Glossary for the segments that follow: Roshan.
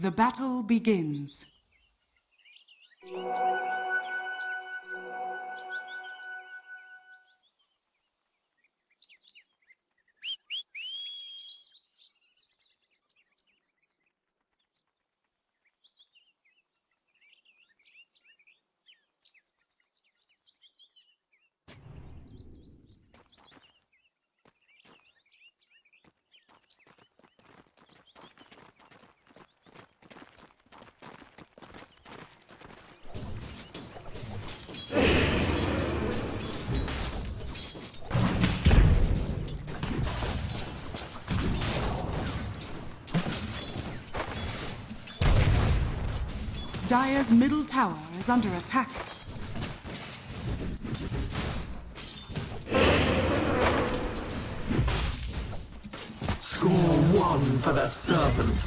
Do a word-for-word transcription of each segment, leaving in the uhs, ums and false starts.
The battle begins. Dire's middle tower is under attack. Score one for the Serpent.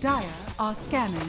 Dire are scanning.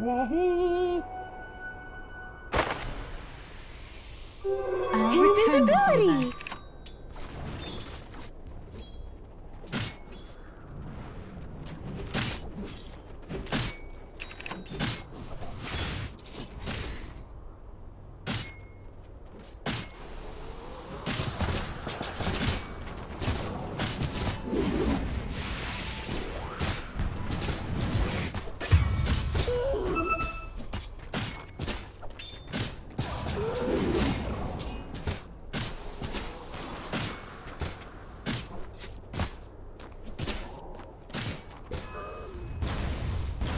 Wahoo! Invisibility!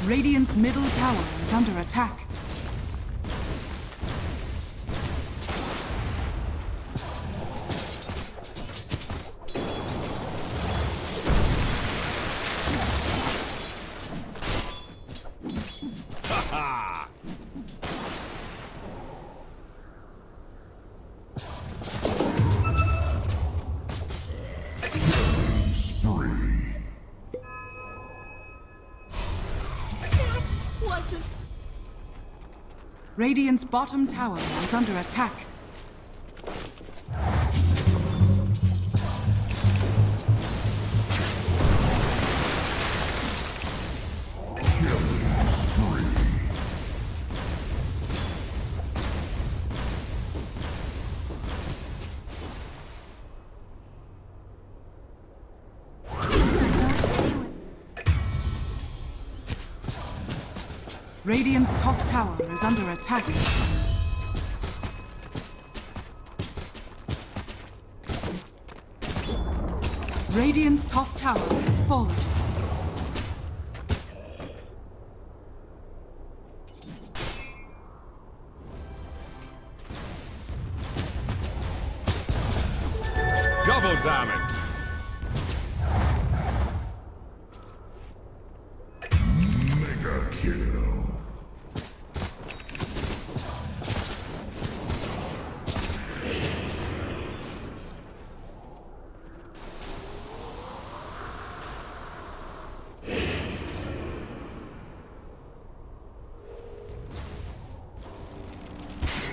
Radiant's middle tower is under attack. Radiant's bottom tower is under attack. Radiant's top tower is under attack. Radiant's top tower has fallen. Double damage!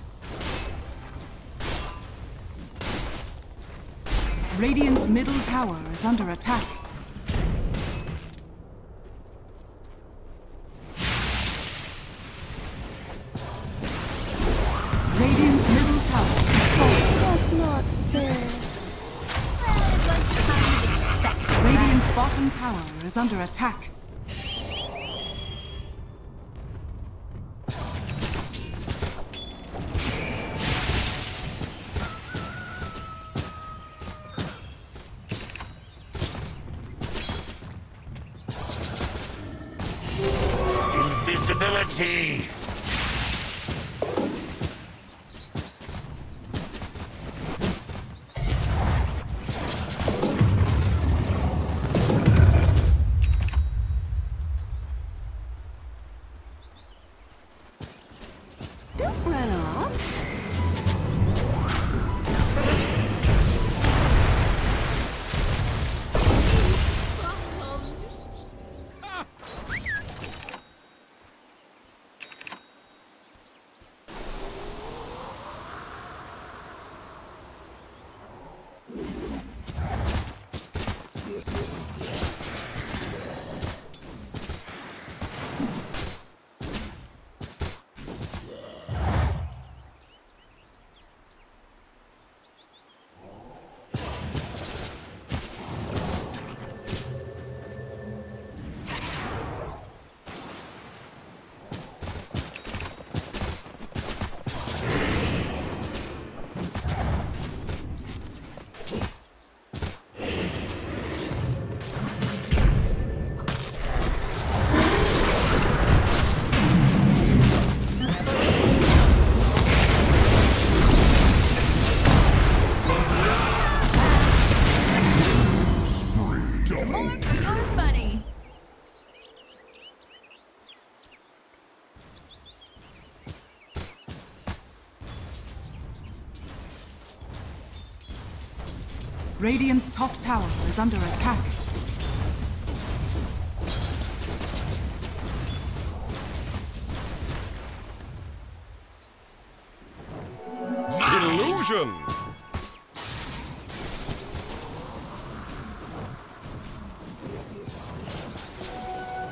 Radiant's middle tower is under attack. Radiant's middle tower is falling. Just not fair. Well, Radiant's bottom tower is under attack. Invisibility! Don't run off! Smart bunny. Radiant's top tower is under attack. Illusion.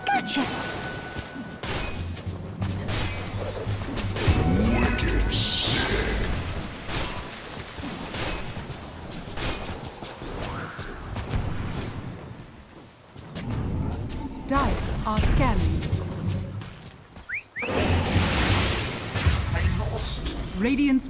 Gotcha. Wicked sick. Dive are scanning. Radiant's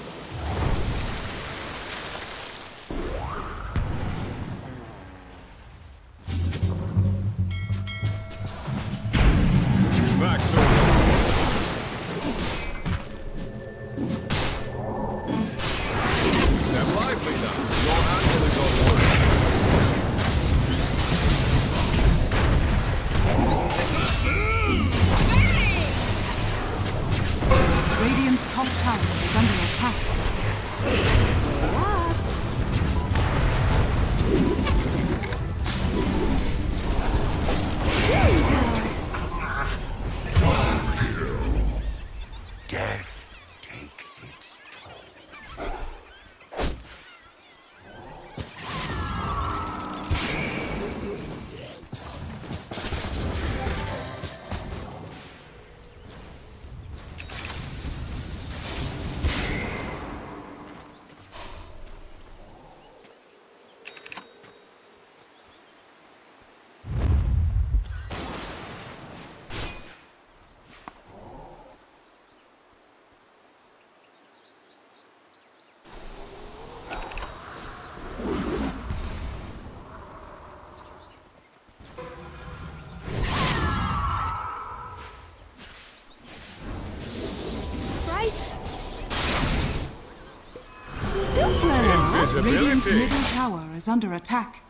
Radiant's middle tower is under attack.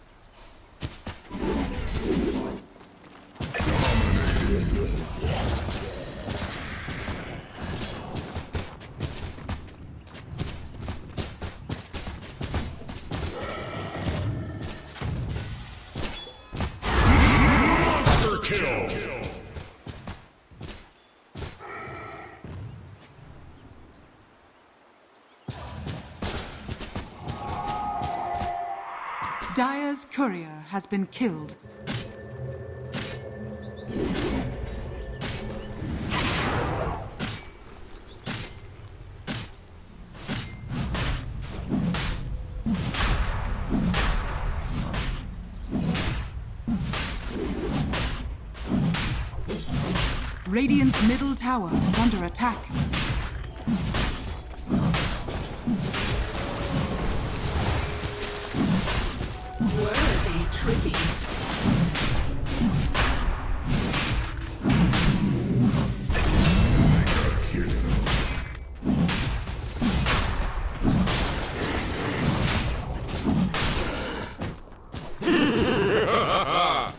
Monster kill! Dire's courier has been killed. Radiant's middle tower is under attack.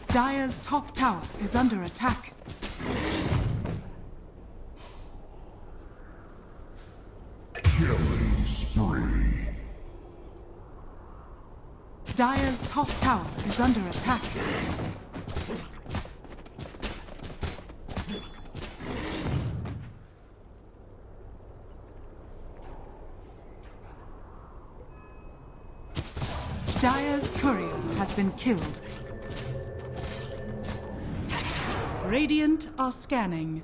Dire's top tower is under attack. Killing spree. Dire's top tower is under attack. Dire's courier has been killed. Radiant are scanning.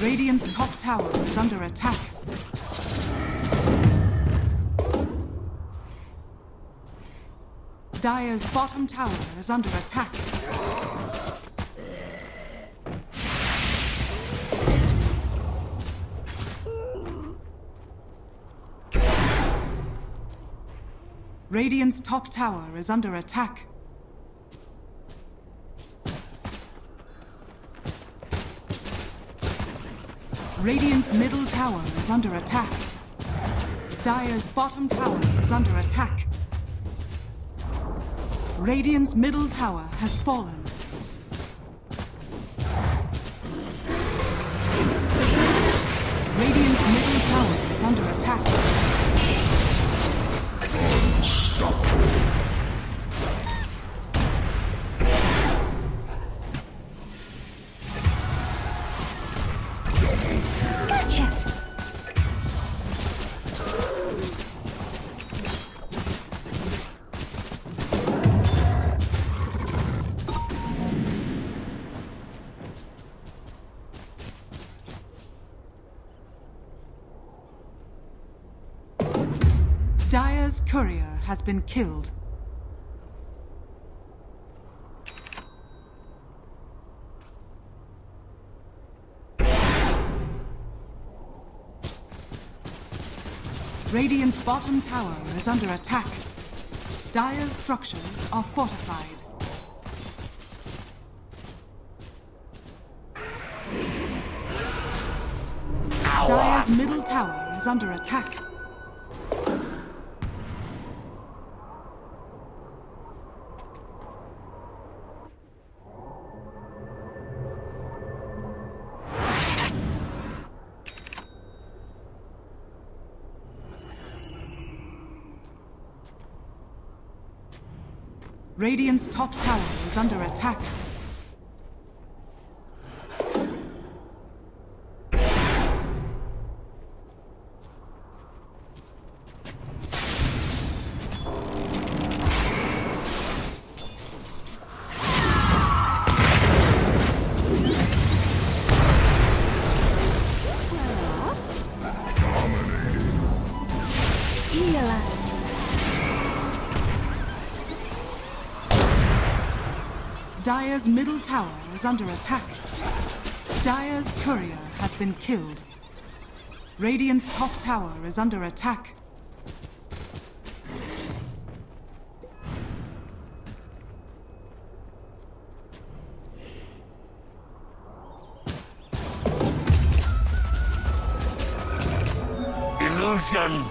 Radiant's top tower is under attack. Dyer's bottom tower is under attack. Radiant's top tower is under attack. Radiant's middle tower is under attack. Dyer's bottom tower is under attack. Radiant's middle tower has fallen. Radiant's middle tower is under attack. Unstoppable. Dyer's courier has been killed. Radiant's bottom tower is under attack. Dyer's structures are fortified. Ow. Dyer's middle tower is under attack. Radiant's top tower is under attack. Dyer's middle tower is under attack. Dyer's courier has been killed. Radiant's top tower is under attack. Illusion!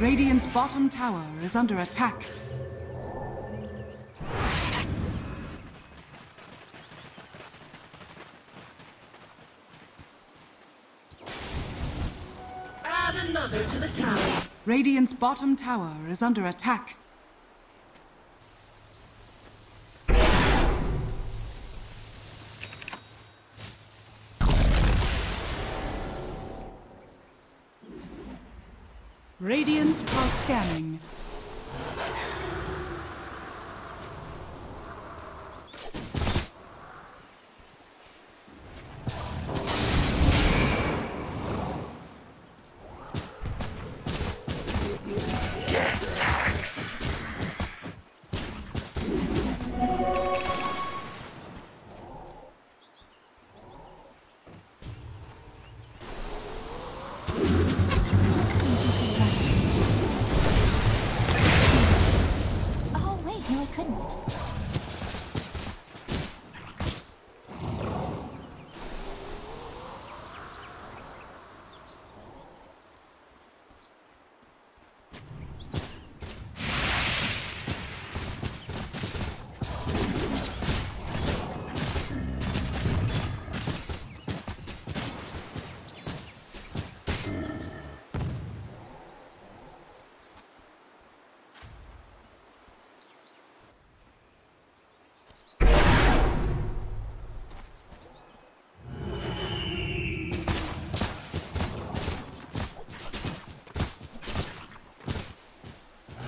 Radiant's bottom tower is under attack. Add another to the tower. Radiant's bottom tower is under attack. Radiant are scanning.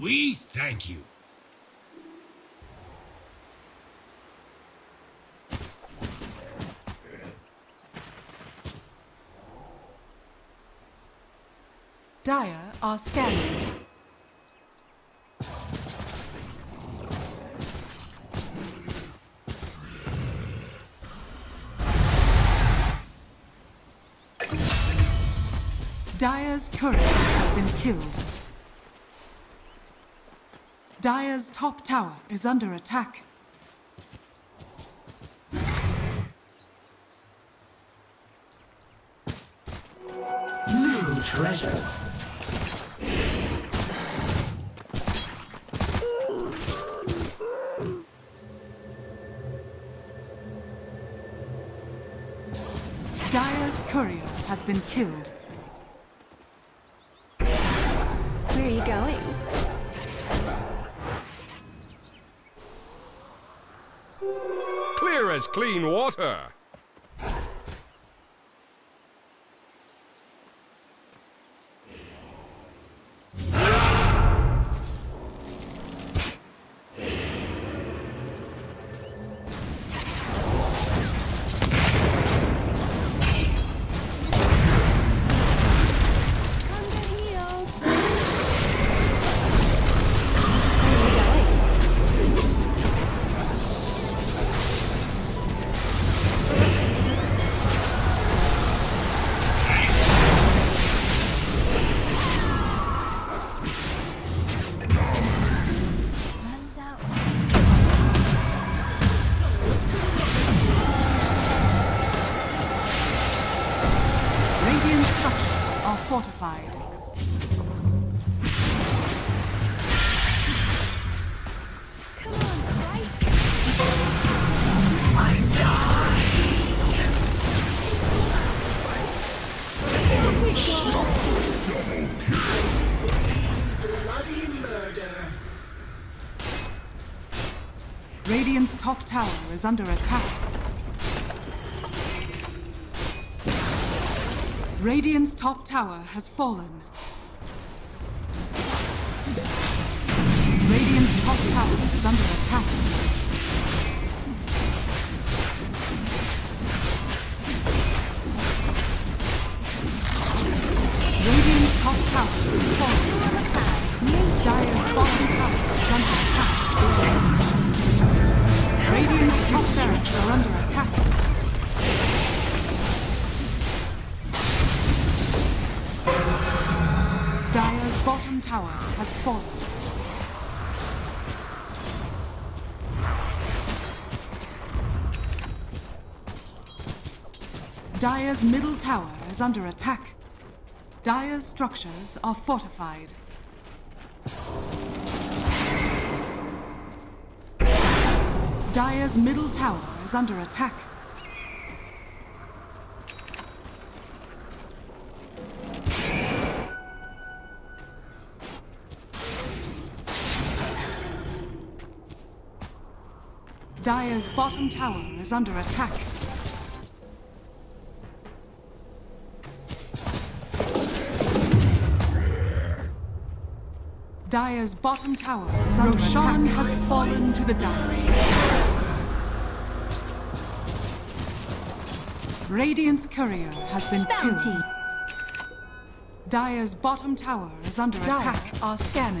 We thank you. Dire are scanning. Dire's turret has been killed. Dire's top tower is under attack. New treasures. Dire's courier has been killed. Where are you going? Clear as clean water. Fortified. Come on, sprites. I die. Stop this double kill. Bloody murder. Radiant's top tower is under attack. Radiant's top tower has fallen. Radiant's top tower is under attack. Radiant's top tower is fallen. Dire's bottom tower is under attack. Radiant's top barracks are under attack. Dire's bottom tower has fallen. Dire's middle tower is under attack. Dire's structures are fortified. Dire's middle tower is under attack. Dire's bottom tower is under attack. Dire's bottom tower is under attack. Roshan has fallen to the Dire. Radiant's courier has been Bounty. killed. Dire's bottom tower is under Dire attack. Are scanning.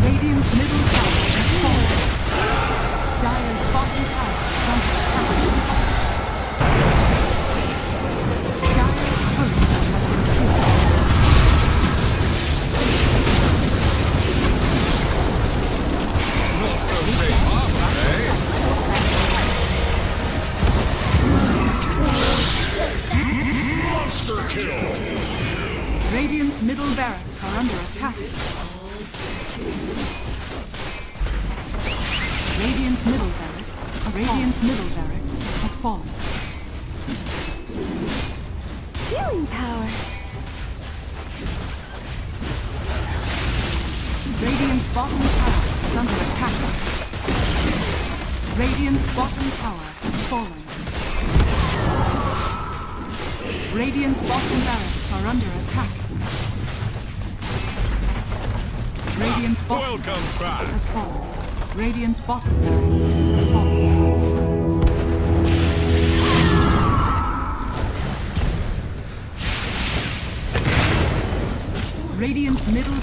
Radiant's middle tower is falling. Dire's bottom tower is under attack. Dire's courier has been killed. Monster kill! Radiant's middle barracks are under attack. Radiant's middle barracks has Radiant's fallen. middle barracks has fallen. Healing power. Radiant's bottom tower is under attack. Radiant's bottom tower has fallen. Radiant's bottom barracks are under attack. Radiant's bottom barracks has fallen. Radiant's bottom barracks has fallen. Radiant's middle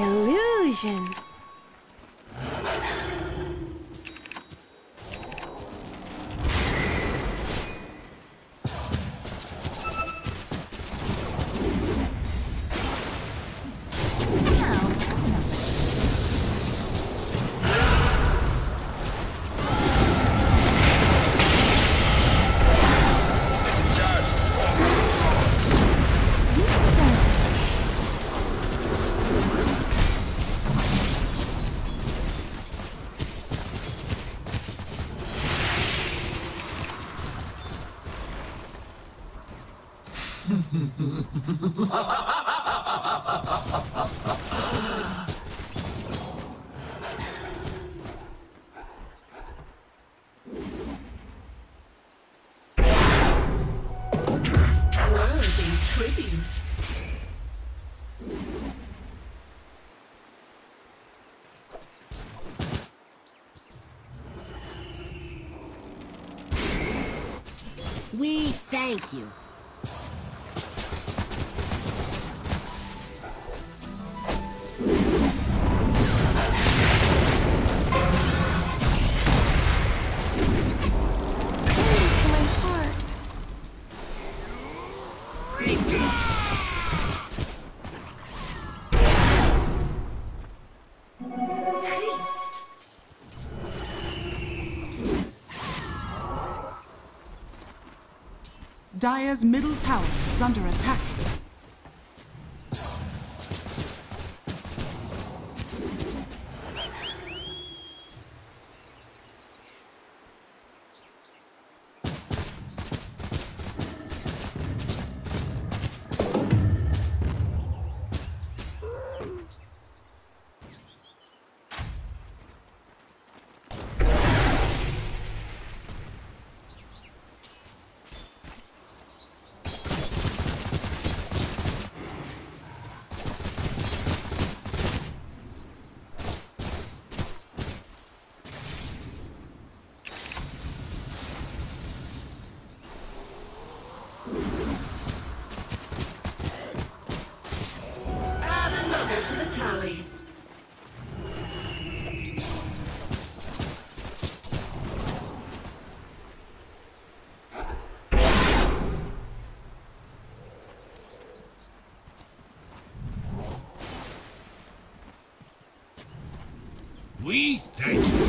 Illusion. We thank you. Dire's middle tower is under attack. We thank you.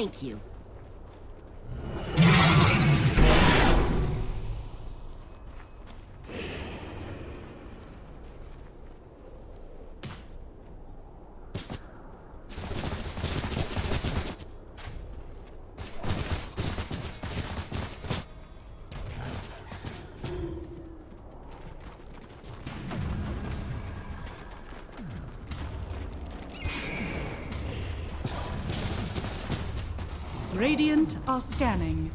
Thank you. Radiant are scanning.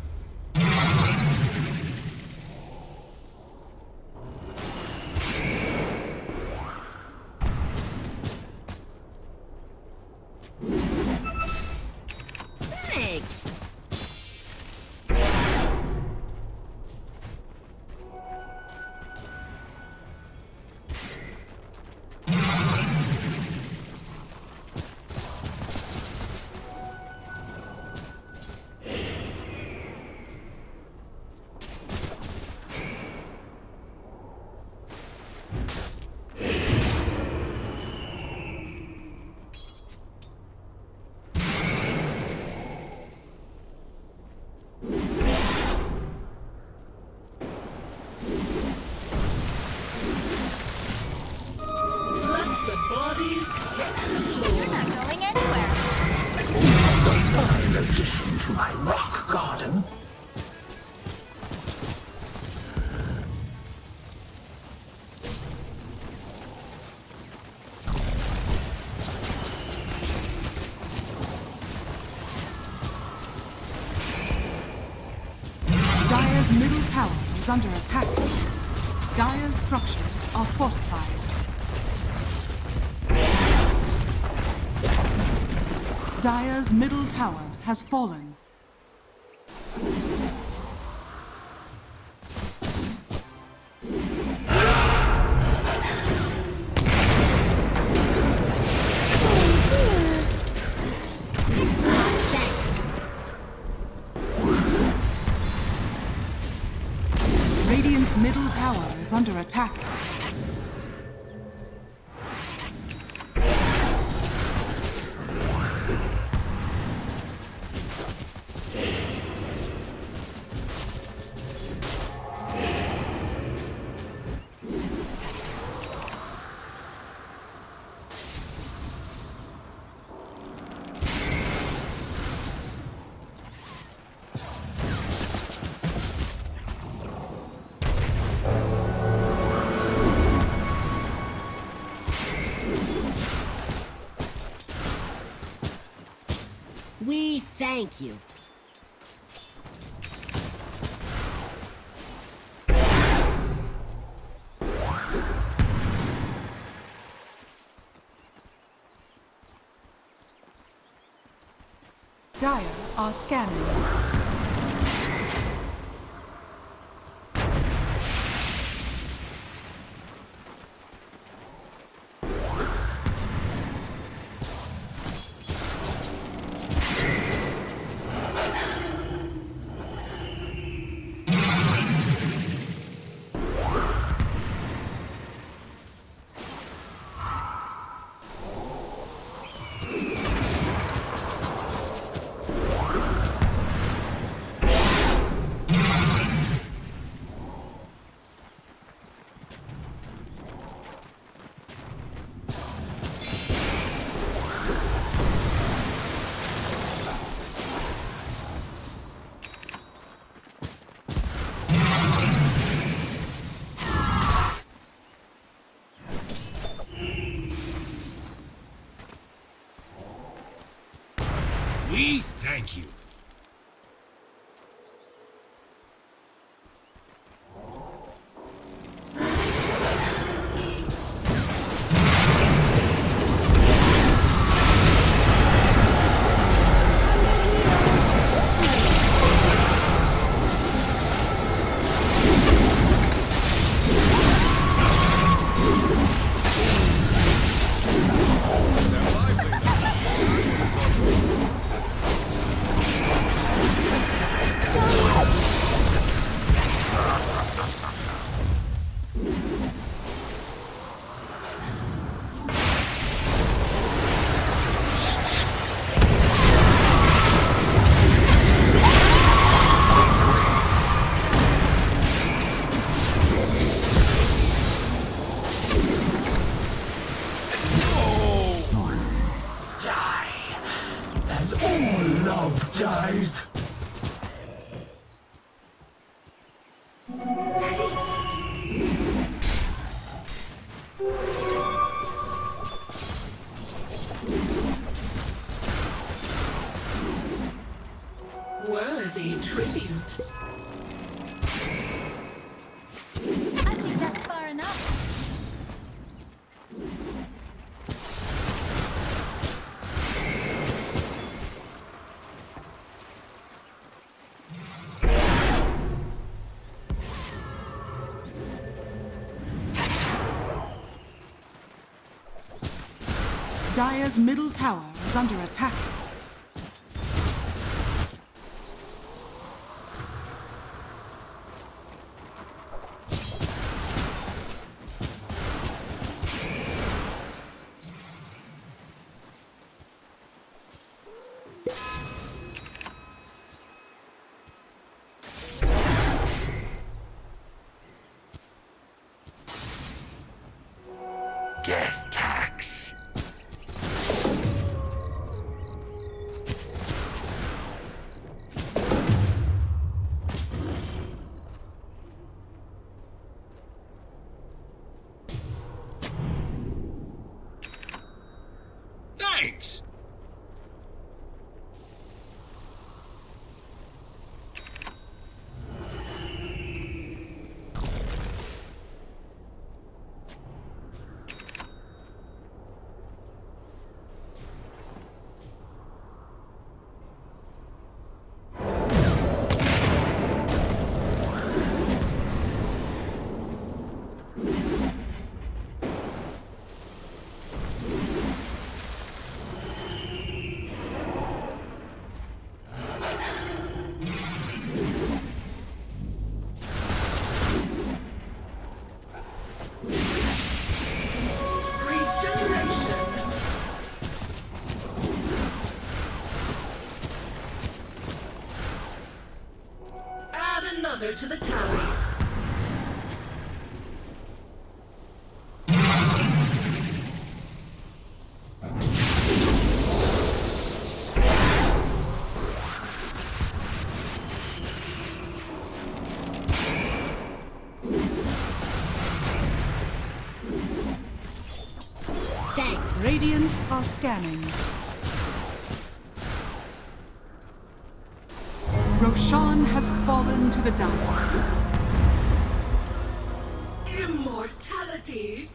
Thanks. Dire's middle tower is under attack. Dire's structures are fortified. Dire's middle tower has fallen. Radiant's middle tower is under attack. We thank you. Dire are scanning. We thank you. dies. Worthy tribute. I think that's far enough. Dire's middle tower is under attack. Death tax. To the tower. Thanks. Radiant are scanning. Roshan has fallen to the dark. Immortality.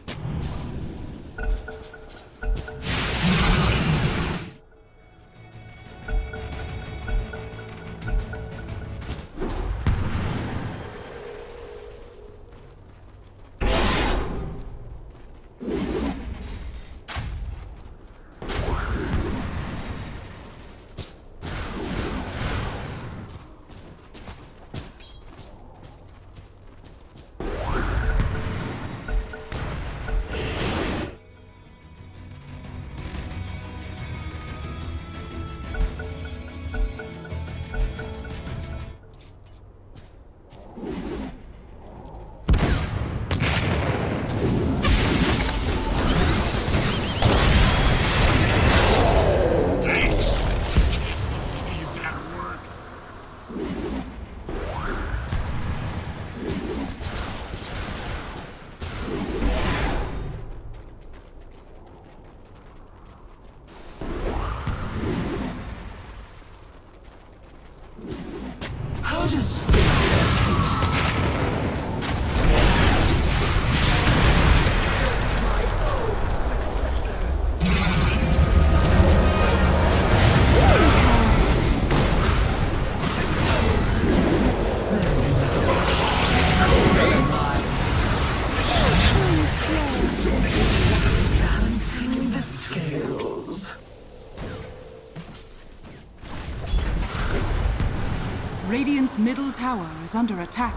Radiant's middle tower is under attack.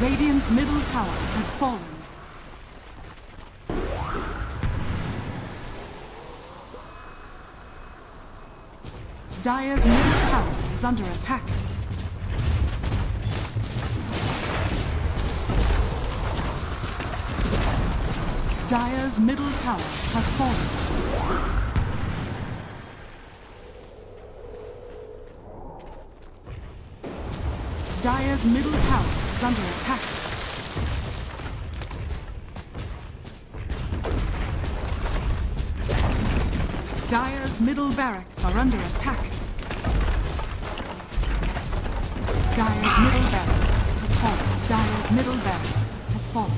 Radiant's middle tower has fallen. Dire's middle tower is under attack. Dire's middle tower has fallen. Dire's middle tower is under attack. Dire's middle barracks are under attack. Dire's middle barracks has fallen. Dire's middle barracks has fallen.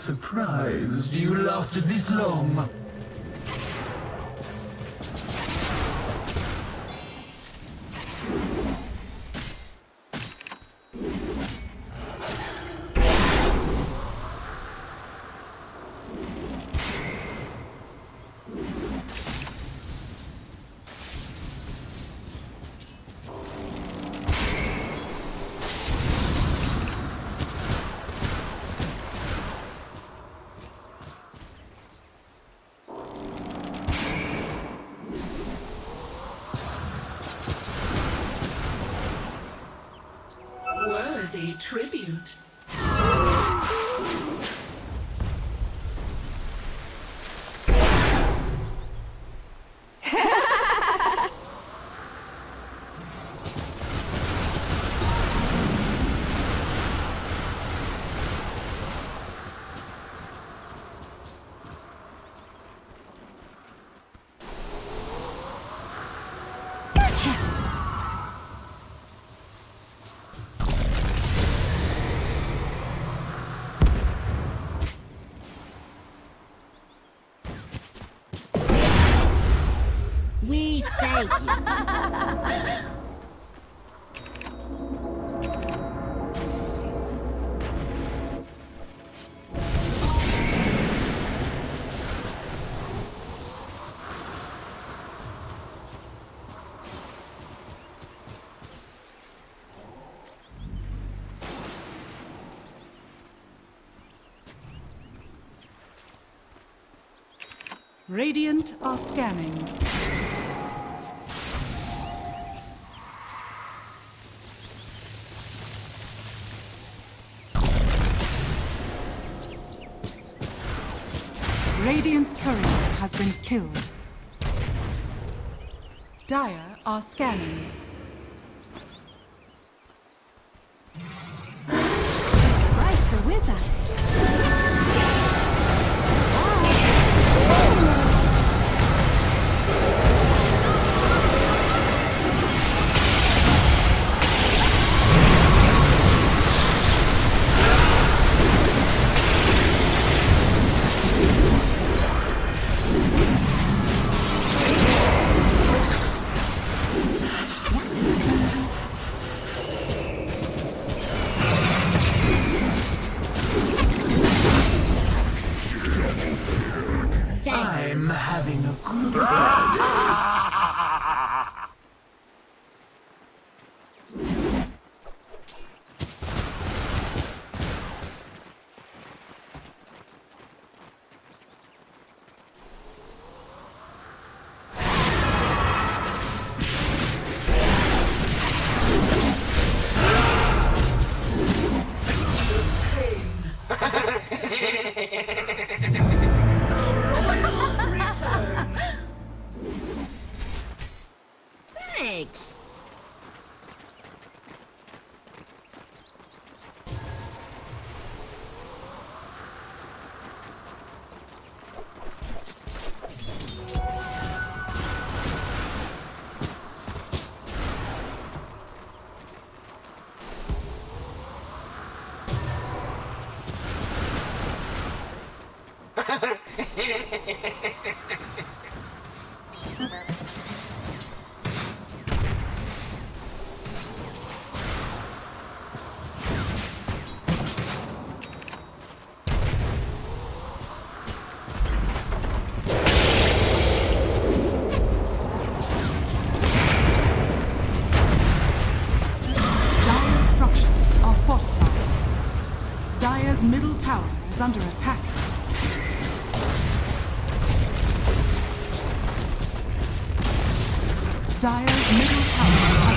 Surprised you lasted this long. Tribute. Thank you. Radiant are scanning. Radiant's courier has been killed. Dire are scanning. The sprites are with us. Dyer's middle tower is under attack. Dyer's middle tower.